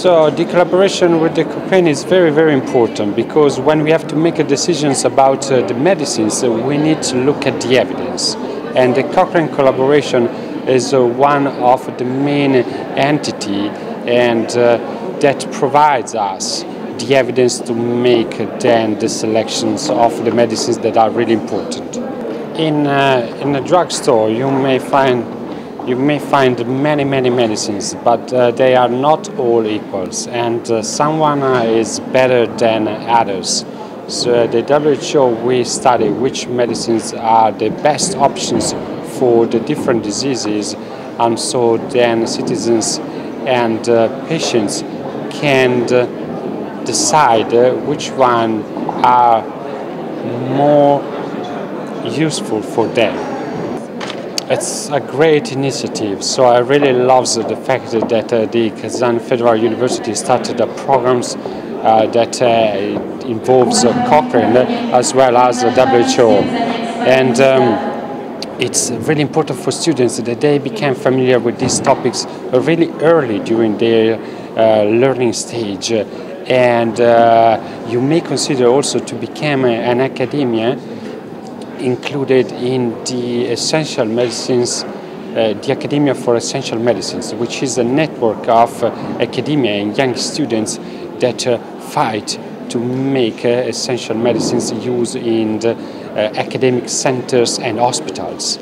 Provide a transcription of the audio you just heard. So the collaboration with the Cochrane is very, very important, because when we have to make decisions about the medicines, we need to look at the evidence. And the Cochrane collaboration is one of the main entity and that provides us the evidence to make then the selections of the medicines that are really important. In a drugstore, you may find many medicines, but they are not all equals, and someone is better than others. So the WHO, we study which medicines are the best options for the different diseases, and so then citizens and patients can decide which one are more useful for them. It's a great initiative, so I really love the fact that the Kazan Federal University started programs that involves Cochrane as well as the WHO. And it's really important for students that they become familiar with these topics really early during their learning stage. And you may consider also to become an academia included in the essential medicines, the Academia for Essential Medicines, which is a network of academia and young students that fight to make essential medicines used in the academic centers and hospitals.